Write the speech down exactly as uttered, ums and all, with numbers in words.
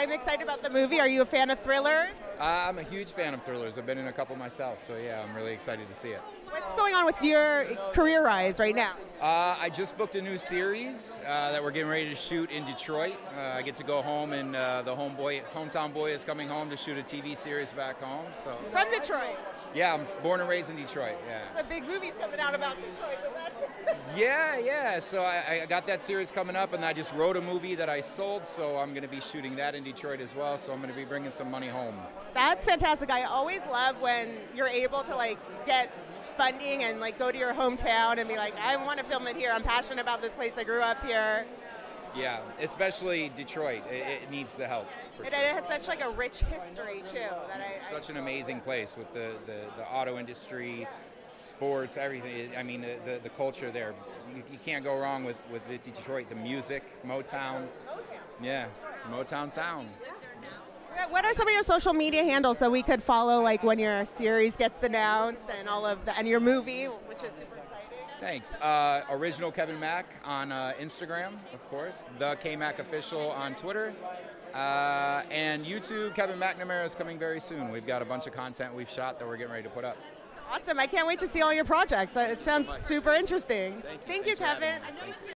I'm excited about the movie. Are you a fan of thrillers? Uh, I'm a huge fan of thrillers. I've been in a couple myself, so yeah, I'm really excited to see it. What's going on with your career-wise right now? Uh, I just booked a new series uh, that we're getting ready to shoot in Detroit. Uh, I get to go home, and uh, the homeboy, hometown boy is coming home to shoot a T V series back home. So from Detroit? Yeah, I'm born and raised in Detroit. Yeah. So the big movie's coming out about Detroit. So that's yeah, yeah. So I, I got that series coming up, and I just wrote a movie that I sold, so I'm going to be shooting that in Detroit as well. So I'm going to be bringing some money home. That's fantastic. I always love when you're able to like get funding and like go to your hometown and be like, I want to film it here. I'm passionate about this place. I grew up here. Yeah, especially Detroit. It, it needs the help. And sure. It has such like a rich history too. That I, such I, an amazing place with the, the, the auto industry, yeah. Sports, everything. I mean, the, the, the culture there. You, you can't go wrong with, with Detroit. The music, Motown. Motown. Yeah, Motown sound. What are some of your social media handles so we could follow like when your series gets announced and all of the and your movie, which is super exciting. Thanks. Uh, original Kevin Mac on uh, Instagram, of course. The K Mac Official on Twitter, uh, and YouTube. Kevin McNamara is coming very soon. We've got a bunch of content we've shot that we're getting ready to put up. Awesome! I can't wait to see all your projects. It sounds super interesting. Thank you, Thank you Kevin.